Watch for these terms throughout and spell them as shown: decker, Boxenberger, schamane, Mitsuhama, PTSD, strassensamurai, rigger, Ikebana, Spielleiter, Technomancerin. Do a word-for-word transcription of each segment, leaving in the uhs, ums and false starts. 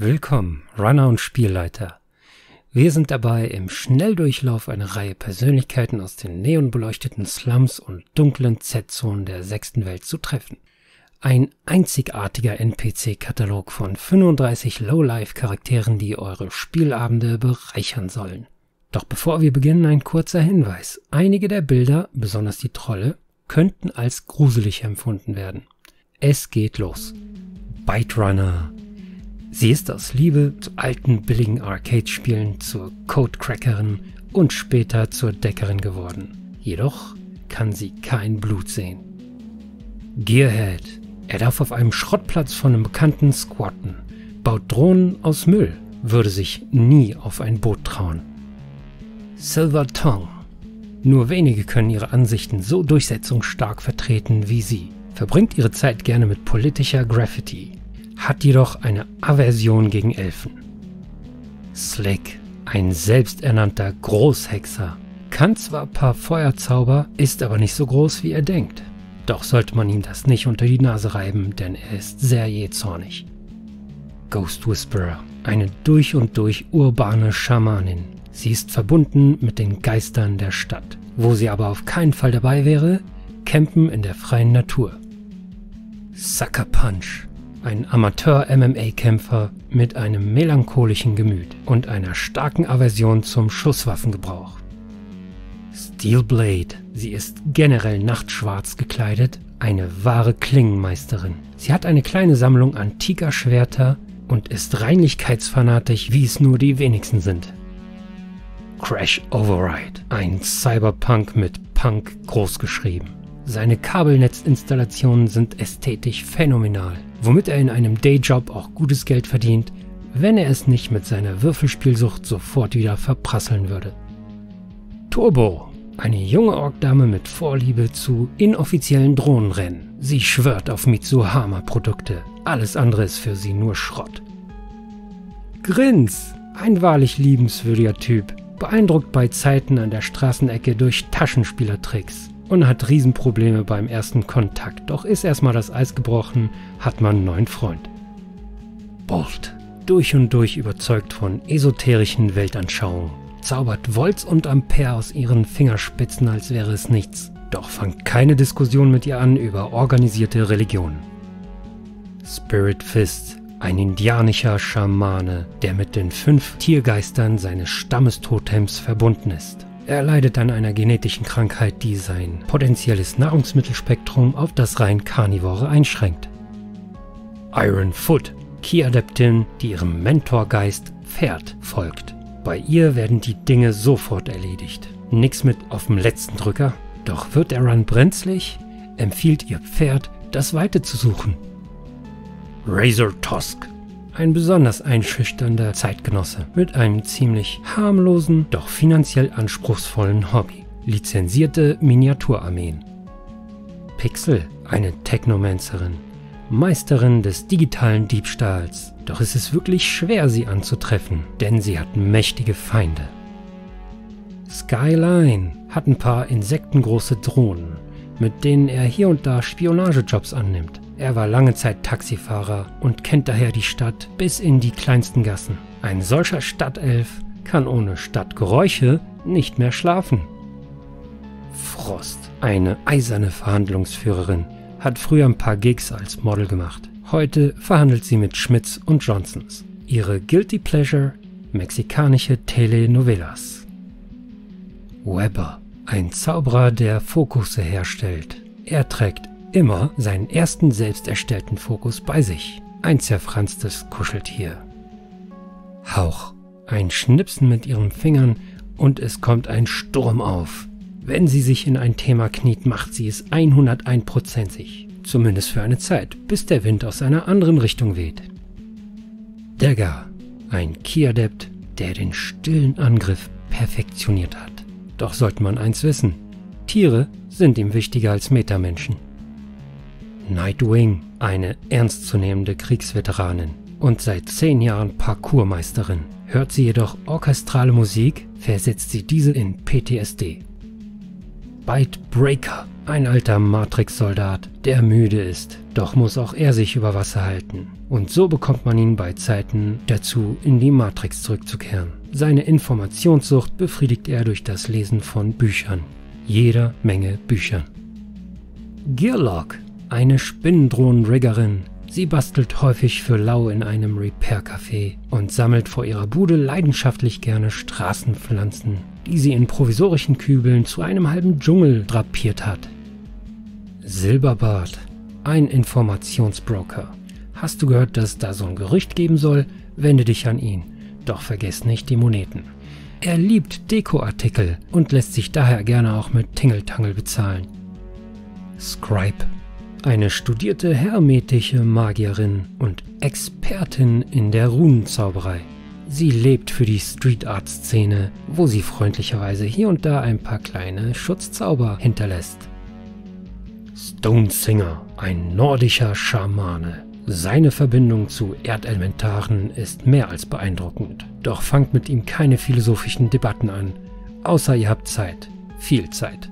Willkommen, Runner und Spielleiter. Wir sind dabei, im Schnelldurchlauf eine Reihe Persönlichkeiten aus den neonbeleuchteten Slums und dunklen Z-Zonen der sechsten Welt zu treffen. Ein einzigartiger N P C-Katalog von fünfunddreißig Lowlife-Charakteren, die eure Spielabende bereichern sollen. Doch bevor wir beginnen, ein kurzer Hinweis. Einige der Bilder, besonders die Trolle, könnten als gruselig empfunden werden. Es geht los. Bite Runner. Sie ist aus Liebe zu alten billigen Arcade-Spielen zur Codecrackerin und später zur Deckerin geworden. Jedoch kann sie kein Blut sehen. Gearhead. Er darf auf einem Schrottplatz von einem Bekannten squatten, baut Drohnen aus Müll, würde sich nie auf ein Boot trauen. Silver Tongue. Nur wenige können ihre Ansichten so durchsetzungsstark vertreten wie sie, verbringt ihre Zeit gerne mit politischer Graffiti, hat jedoch eine Aversion gegen Elfen. Slick, ein selbsternannter Großhexer, kann zwar ein paar Feuerzauber, ist aber nicht so groß, wie er denkt. Doch sollte man ihm das nicht unter die Nase reiben, denn er ist sehr jähzornig. Ghost Whisperer, eine durch und durch urbane Schamanin. Sie ist verbunden mit den Geistern der Stadt. Wo sie aber auf keinen Fall dabei wäre, campen in der freien Natur. Sucker Punch. Ein Amateur-M M A-Kämpfer mit einem melancholischen Gemüt und einer starken Aversion zum Schusswaffengebrauch. Steelblade. Sie ist generell nachtschwarz gekleidet, eine wahre Klingenmeisterin. Sie hat eine kleine Sammlung antiker Schwerter und ist reinlichkeitsfanatisch, wie es nur die wenigsten sind. Crash Override. Ein Cyberpunk mit Punk großgeschrieben. Seine Kabelnetzinstallationen sind ästhetisch phänomenal, womit er in einem Dayjob auch gutes Geld verdient, wenn er es nicht mit seiner Würfelspielsucht sofort wieder verprasseln würde. Turbo, eine junge Ork-Dame mit Vorliebe zu inoffiziellen Drohnenrennen. Sie schwört auf Mitsuhama-Produkte, alles andere ist für sie nur Schrott. Grins, ein wahrlich liebenswürdiger Typ, beeindruckt bei Zeiten an der Straßenecke durch Taschenspielertricks. Und hat Riesenprobleme beim ersten Kontakt, doch ist erstmal das Eis gebrochen, hat man einen neuen Freund. Bolt, durch und durch überzeugt von esoterischen Weltanschauungen, zaubert Volts und Ampere aus ihren Fingerspitzen, als wäre es nichts, doch fangt keine Diskussion mit ihr an über organisierte Religionen. Spirit Fist, ein indianischer Schamane, der mit den fünf Tiergeistern seines Stammestotems verbunden ist. Er leidet an einer genetischen Krankheit, die sein potenzielles Nahrungsmittelspektrum auf das rein Karnivore einschränkt. Iron Foot, Key-Adeptin, die ihrem Mentorgeist Pferd folgt. Bei ihr werden die Dinge sofort erledigt. Nix mit auf dem letzten Drücker. Doch wird er Run brenzlig, empfiehlt ihr Pferd, das Weite zu suchen. Razor Tusk. Ein besonders einschüchternder Zeitgenosse mit einem ziemlich harmlosen, doch finanziell anspruchsvollen Hobby. Lizenzierte Miniaturarmeen. Pixel, eine Technomancerin, Meisterin des digitalen Diebstahls. Doch es ist wirklich schwer, sie anzutreffen, denn sie hat mächtige Feinde. Skyline hat ein paar insektengroße Drohnen, mit denen er hier und da Spionagejobs annimmt. Er war lange Zeit Taxifahrer und kennt daher die Stadt bis in die kleinsten Gassen. Ein solcher Stadtelf kann ohne Stadtgeräusche nicht mehr schlafen. Frost, eine eiserne Verhandlungsführerin, hat früher ein paar Gigs als Model gemacht. Heute verhandelt sie mit Schmitz und Johnsons. Ihre Guilty Pleasure, mexikanische Telenovelas. Weber, ein Zauberer, der Fokusse herstellt. Er trägt immer seinen ersten selbst erstellten Fokus bei sich. Ein zerfranstes Kuscheltier. Hauch. Ein Schnipsen mit ihren Fingern und es kommt ein Sturm auf. Wenn sie sich in ein Thema kniet, macht sie es hundertein prozentig. Zumindest für eine Zeit, bis der Wind aus einer anderen Richtung weht. Dagger. Ein Key-Adept, der den stillen Angriff perfektioniert hat. Doch sollte man eins wissen: Tiere sind ihm wichtiger als Metamenschen. Nightwing, eine ernstzunehmende Kriegsveteranin und seit zehn Jahren Parkourmeisterin. Hört sie jedoch orchestrale Musik, versetzt sie diese in P T S D. Bite Breaker, Ein alter Matrix-Soldat, der müde ist, doch muss auch er sich über Wasser halten. Und so bekommt man ihn bei Zeiten dazu, in die Matrix zurückzukehren. Seine Informationssucht befriedigt er durch das Lesen von Büchern. Jeder Menge Büchern. Gearlock, eine Spinnendrohnenriggerin. Sie bastelt häufig für Lau in einem Repair-Café und sammelt vor ihrer Bude leidenschaftlich gerne Straßenpflanzen, die sie in provisorischen Kübeln zu einem halben Dschungel drapiert hat. Silberbart, ein Informationsbroker. Hast du gehört, dass da so ein Gerücht geben soll? Wende dich an ihn, doch vergiss nicht die Moneten. Er liebt Dekoartikel und lässt sich daher gerne auch mit Tingeltangel bezahlen. Scribe, eine studierte hermetische Magierin und Expertin in der Runenzauberei. Sie lebt für die Street-Art-Szene, wo sie freundlicherweise hier und da ein paar kleine Schutzzauber hinterlässt. Stonesinger, ein nordischer Schamane. Seine Verbindung zu Erdelmentaren ist mehr als beeindruckend. Doch fangt mit ihm keine philosophischen Debatten an, außer ihr habt Zeit, viel Zeit.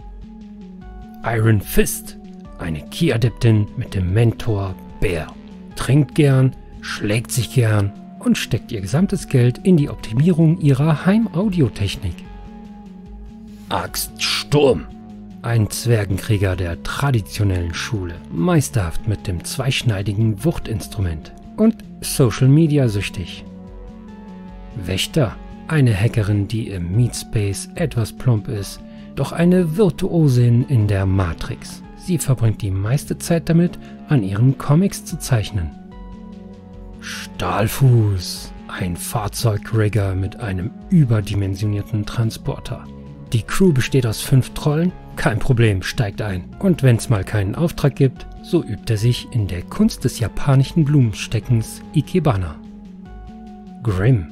Iron Fist, eine Ki-Adeptin mit dem Mentor Bär. Trinkt gern, schlägt sich gern und steckt ihr gesamtes Geld in die Optimierung ihrer Heimaudiotechnik. Axtsturm, ein Zwergenkrieger der traditionellen Schule, meisterhaft mit dem zweischneidigen Wuchtinstrument und Social Media süchtig. Wächter, eine Hackerin, die im Meatspace etwas plump ist, doch eine Virtuosin in der Matrix. Sie verbringt die meiste Zeit damit, an ihren Comics zu zeichnen. Stahlfuß, ein Fahrzeugrigger mit einem überdimensionierten Transporter. Die Crew besteht aus fünf Trollen, kein Problem, steigt ein. Und wenn's mal keinen Auftrag gibt, so übt er sich in der Kunst des japanischen Blumensteckens Ikebana. Grimm,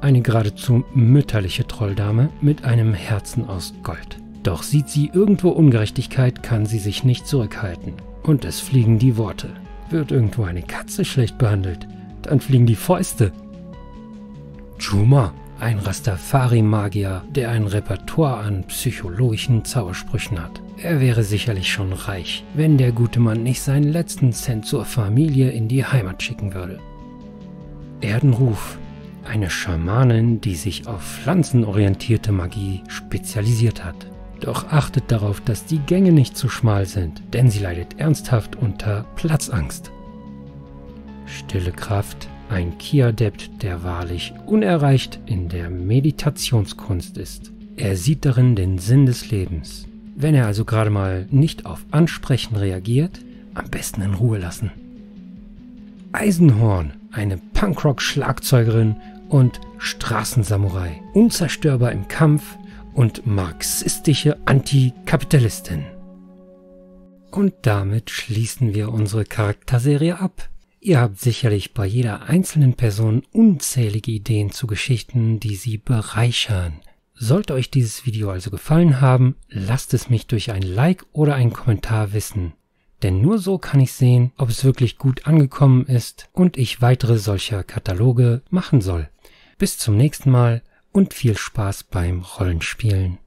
eine geradezu mütterliche Trolldame mit einem Herzen aus Gold. Doch sieht sie irgendwo Ungerechtigkeit, kann sie sich nicht zurückhalten. Und es fliegen die Worte. Wird irgendwo eine Katze schlecht behandelt, dann fliegen die Fäuste. Juma, ein Rastafari-Magier, der ein Repertoire an psychologischen Zaubersprüchen hat. Er wäre sicherlich schon reich, wenn der gute Mann nicht seinen letzten Cent zur Familie in die Heimat schicken würde. Erdenruf, eine Schamanin, die sich auf pflanzenorientierte Magie spezialisiert hat. Doch achtet darauf, dass die Gänge nicht zu schmal sind, denn sie leidet ernsthaft unter Platzangst. Stille Kraft, ein Ki-Adept, der wahrlich unerreicht in der Meditationskunst ist. Er sieht darin den Sinn des Lebens. Wenn er also gerade mal nicht auf Ansprechen reagiert, am besten in Ruhe lassen. Eisenhorn, eine Punkrock-Schlagzeugerin und Straßensamurai, unzerstörbar im Kampf und marxistische Antikapitalistin. Und damit schließen wir unsere Charakterserie ab. Ihr habt sicherlich bei jeder einzelnen Person unzählige Ideen zu Geschichten, die sie bereichern. Sollte euch dieses Video also gefallen haben, lasst es mich durch ein Like oder einen Kommentar wissen. Denn nur so kann ich sehen, ob es wirklich gut angekommen ist und ich weitere solcher Kataloge machen soll. Bis zum nächsten Mal. Und viel Spaß beim Rollenspielen.